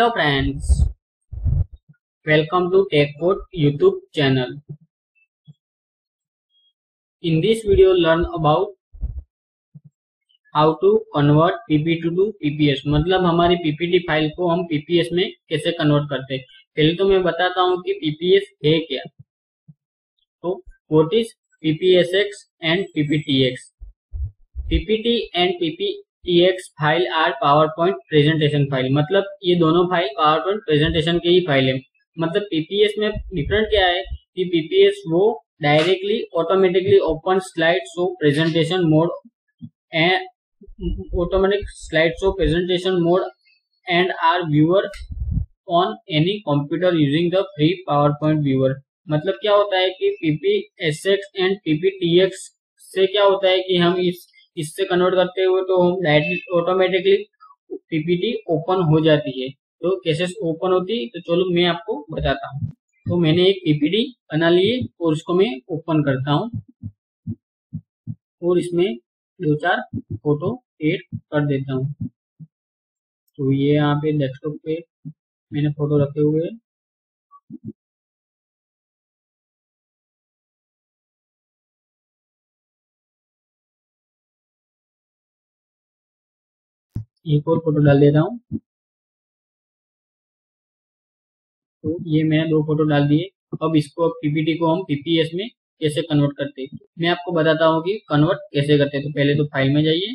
Hello friends, welcome to TechCode YouTube channel. In this video, learn about how to convert PPT to PPS. मतलब हमारी PPT file को हम PPS में कैसे convert करते हैं. पहले तो मैं बताता हूँ कि PPS है क्या. तो what is PPSX and PPTX? PPT and PPTX file are PowerPoint presentation file. मतलब ये दोनों फाइल पावरपॉइंट प्रेजेंटेशन के ही फाइल है. मतलब पीपीएस में डिफरेंट क्या है कि पीपीएस वो directly automatically open slide show presentation mode and are viewer on any computer using the free PowerPoint viewer. मतलब क्या होता है कि पीपीएसएक्स एंड पीपीटीएक्स से क्या होता है कि हम इससे कन्वर्ट करते हुए तो हम डायरेक्टली ऑटोमेटिकली पीपीटी ओपन हो जाती है. तो कैसे ओपन होती है तो चलो मैं आपको बताता हूँ. तो मैंने एक पीपीटी बना ली है और उसको मैं ओपन करता हूँ और इसमें दो चार फोटो एड कर देता हूँ. तो ये यहाँ पे डेस्कटॉप पे मैंने फोटो रखे हुए है. एक और फोटो डाल देता हूँ. तो ये मैंने दो फोटो डाल दिए. अब इसको पीपीटी को हम पीपीएस में कैसे कन्वर्ट करते हैं मैं आपको बताता हूँ कि कन्वर्ट कैसे करते हैं. तो पहले तो फाइल में जाइए,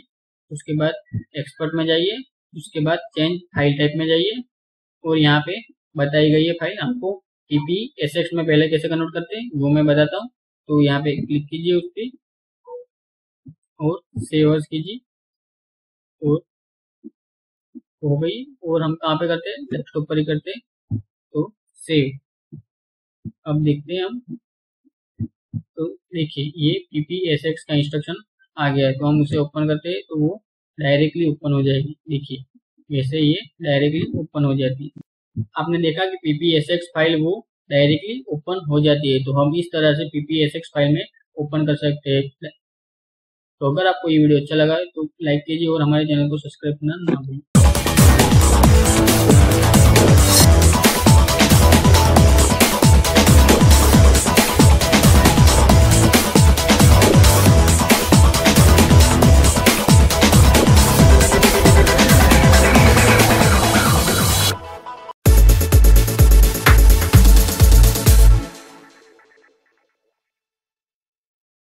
उसके बाद एक्सपर्ट में जाइए, उसके बाद चेंज फाइल टाइप में जाइए और यहाँ पे बताई गई है फाइल हमको पीपीएसएक्स में पहले कैसे कन्वर्ट करते हैं वो मैं बताता हूँ. तो यहाँ पे क्लिक कीजिए उस पर और सेव कीजिए और हो गई. और हम कहाँ पे करते हैं, डेस्कटॉप पर ही करते हैं. तो सेव. अब देखते हैं हम. तो देखिए ये पीपीएसएक्स का इंस्ट्रक्शन आ गया है. तो हम उसे ओपन करते हैं तो वो डायरेक्टली ओपन हो जाएगी. देखिए वैसे ये डायरेक्टली ओपन हो जाती है. आपने देखा कि पीपीएसएक्स फाइल वो डायरेक्टली ओपन हो जाती है. तो हम इस तरह से पीपीएसएक्स फाइल में ओपन कर सकते हैं. तो अगर आपको ये वीडियो अच्छा लगा तो लाइक कीजिए और हमारे चैनल को सब्सक्राइब करना ना भूलें.